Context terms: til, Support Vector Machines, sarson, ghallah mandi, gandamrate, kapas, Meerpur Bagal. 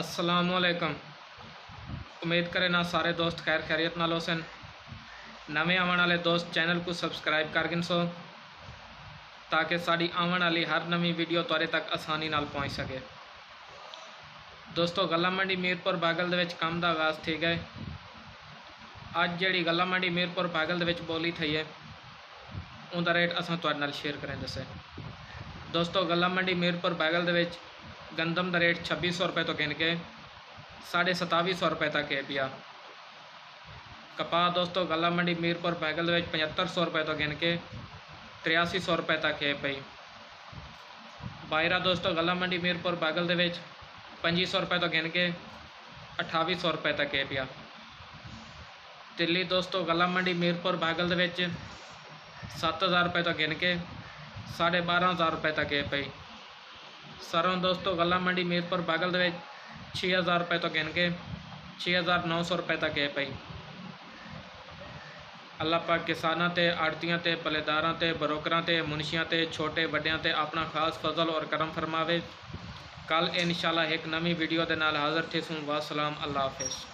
अस्सलामुअलैकुम। उम्मीद करें ना सारे दोस्त खैर खैरियत नाल होसन। नवे आवन वाले दोस्त चैनल को सबसक्राइब कर गिनसो ताकि साड़ी आवन वाली हर नवी वीडियो तुहाडे तक आसानी नाल पहुँच सके। दोस्तों गल्ला मंडी मीरपुर बागल दे विच काम दा आगाज़ थी गए। अज जिहड़ी गल्ला मंडी मीरपुर बागल दे विच बोली थी है उनका रेट असां तुहाडे नाल शेयर करें दसे। दोस्तों गल्ला मंडी मीरपुर बागल दे विच गंदम का रेट 2600 रुपये तो गिन के 2750 रुपये तक है पिया। कपाह दोस्तों गल्ला मंडी मीरपुर बागल दे विच 7500 रुपये तो गिन के 8300 रुपये तक है पई। बायरा दोस्तों गल्ला मंडी मीरपुर बागल दे विच 2500 रुपये तो गिन के 2800 रुपये तक है पिया। तिल्ली दोस्तों गल्ला मंडी मीरपुर बागल दे विच 7000 रुपये तो गिन के 12,500 रुपये तक है पई। सरों दोस्तों गल्ला मंडी मीरपुर बागल दे 6000 रुपये तो गिन के 6900 रुपये तक है पई। अल्लाह पाक किसानों ते आड़तियों ते पलेदारां ते ब्रोकरां ते मुंशियां ते छोटे वड्डियां ते अपना खास फजल और करम फरमावे। कल इंशाल्लाह एक नवी वीडियो दे नाल हाज़िर थेसूं। वास्सलाम, अल्लाह हाफिज़।